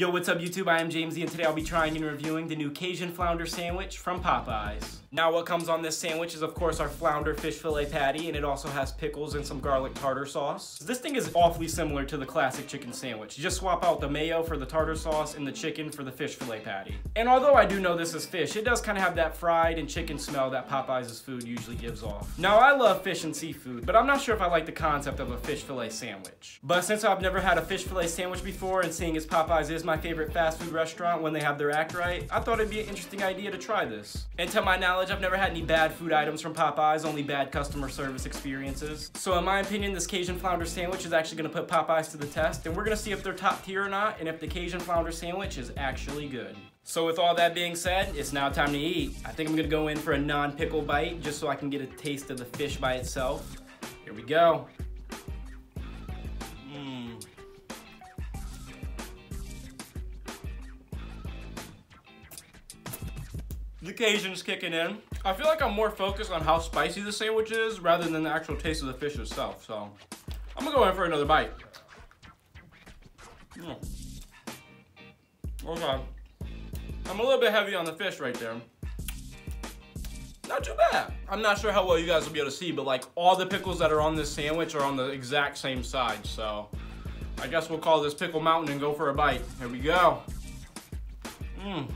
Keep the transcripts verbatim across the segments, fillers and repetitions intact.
Yo, what's up YouTube? I am Jamesy, and today I'll be trying and reviewing the new Cajun Flounder Sandwich from Popeyes. Now what comes on this sandwich is of course our flounder fish fillet patty, and it also has pickles and some garlic tartar sauce. This thing is awfully similar to the classic chicken sandwich. You just swap out the mayo for the tartar sauce and the chicken for the fish fillet patty. And although I do know this is fish, it does kind of have that fried and chicken smell that Popeyes' food usually gives off. Now I love fish and seafood, but I'm not sure if I like the concept of a fish fillet sandwich. But since I've never had a fish fillet sandwich before, and seeing as Popeyes is my favorite fast food restaurant when they have their act right, I thought it'd be an interesting idea to try this. And to my knowledge, I've never had any bad food items from Popeyes, only bad customer service experiences. So in my opinion, this Cajun Flounder Sandwich is actually gonna put Popeyes to the test, and we're gonna see if they're top tier or not, and if the Cajun Flounder Sandwich is actually good. So with all that being said, it's now time to eat. I think I'm gonna go in for a non-pickle bite, just so I can get a taste of the fish by itself. Here we go. The Cajun's kicking in. I feel like I'm more focused on how spicy the sandwich is rather than the actual taste of the fish itself, so I'm gonna go in for another bite. Mm. Okay. I'm a little bit heavy on the fish right there. Not too bad. I'm not sure how well you guys will be able to see, but like all the pickles that are on this sandwich are on the exact same side, so I guess we'll call this Pickle Mountain and go for a bite. Here we go. Mmm.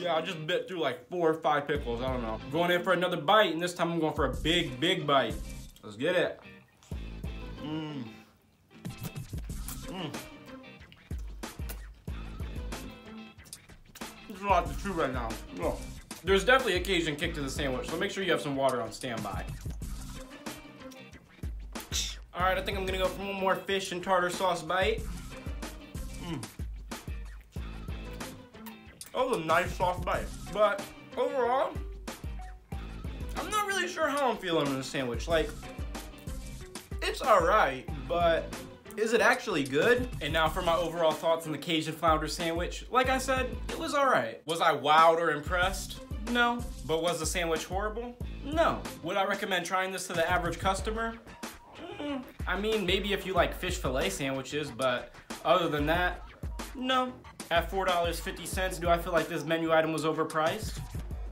Yeah, I just bit through like four or five pickles, I don't know. Going in for another bite, and this time I'm going for a big, big bite. Let's get it. Mmm. Mmm. There's a lot to chew right now. Ugh. There's definitely a Cajun kick to the sandwich, so make sure you have some water on standby. All right, I think I'm gonna go for one more fish and tartar sauce bite. Mmm. That was a nice soft bite, but overall, I'm not really sure how I'm feeling on this sandwich. Like, it's all right, but is it actually good? And now for my overall thoughts on the Cajun Flounder Sandwich. Like I said, it was all right. Was I wowed or impressed? No. But was the sandwich horrible? No. Would I recommend trying this to the average customer? Mm-mm. I mean, maybe if you like fish fillet sandwiches, but other than that, no. At four dollars and fifty cents, do I feel like this menu item was overpriced?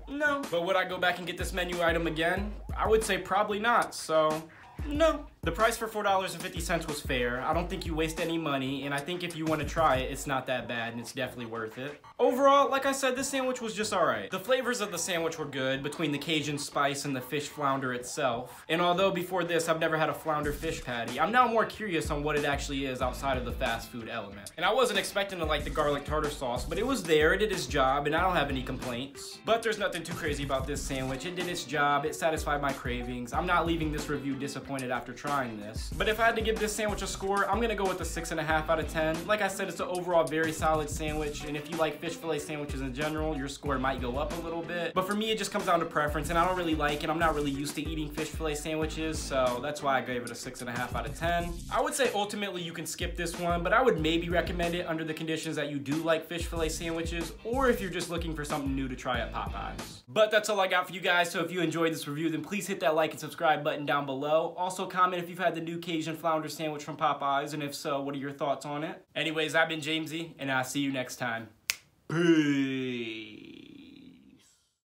No. But would I go back and get this menu item again? I would say probably not, so no. The price for four dollars and fifty cents was fair. I don't think you waste any money, and I think if you want to try it, it's not that bad, and it's definitely worth it. Overall, like I said, this sandwich was just all right. The flavors of the sandwich were good, between the Cajun spice and the fish flounder itself. And although before this, I've never had a flounder fish patty, I'm now more curious on what it actually is outside of the fast food element. And I wasn't expecting to like the garlic tartar sauce, but it was there, it did its job, and I don't have any complaints. But there's nothing too crazy about this sandwich. It did its job, it satisfied my cravings. I'm not leaving this review disappointed after trying this. But if I had to give this sandwich a score, I'm gonna go with a six and a half out of ten. Like I said, it's an overall very solid sandwich, and if you like fish fillet sandwiches in general, your score might go up a little bit. But for me, it just comes down to preference, and I don't really like it. I'm not really used to eating fish fillet sandwiches, so that's why I gave it a six and a half out of ten. I would say ultimately you can skip this one, but I would maybe recommend it under the conditions that you do like fish fillet sandwiches, or if you're just looking for something new to try at Popeyes. But that's all I got for you guys. So if you enjoyed this review, then please hit that like and subscribe button down below. Also comment if you've had the new Cajun Flounder Sandwich from Popeyes, and if so, what are your thoughts on it? Anyways, I've been Jamesy, and I'll see you next time. Peace.